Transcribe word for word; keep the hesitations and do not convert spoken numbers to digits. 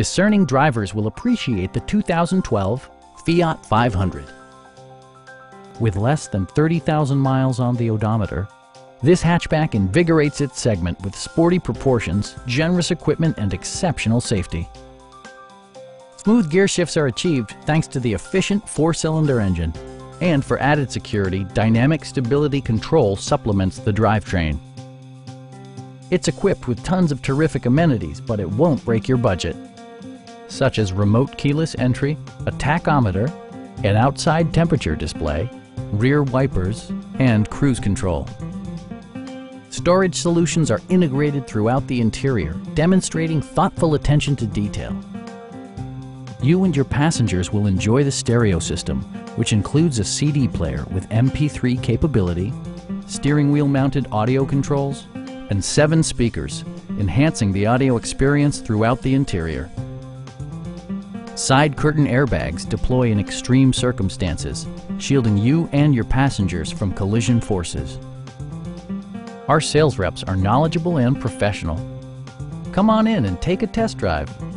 Discerning drivers will appreciate the two thousand twelve Fiat five hundred. With less than thirty thousand miles on the odometer, this hatchback invigorates its segment with sporty proportions, generous equipment, and exceptional safety. Smooth gear shifts are achieved thanks to the efficient four-cylinder engine. And for added security, dynamic stability control supplements the drivetrain. It's equipped with tons of terrific amenities, but it won't break your budget, such as remote keyless entry, a tachometer, an outside temperature display, rear wipers, and cruise control. Storage solutions are integrated throughout the interior, demonstrating thoughtful attention to detail. You and your passengers will enjoy the stereo system, which includes a C D player with M P three capability, steering wheel mounted audio controls, and seven speakers, enhancing the audio experience throughout the interior. Side curtain airbags deploy in extreme circumstances, shielding you and your passengers from collision forces. Our sales reps are knowledgeable and professional. Come on in and take a test drive.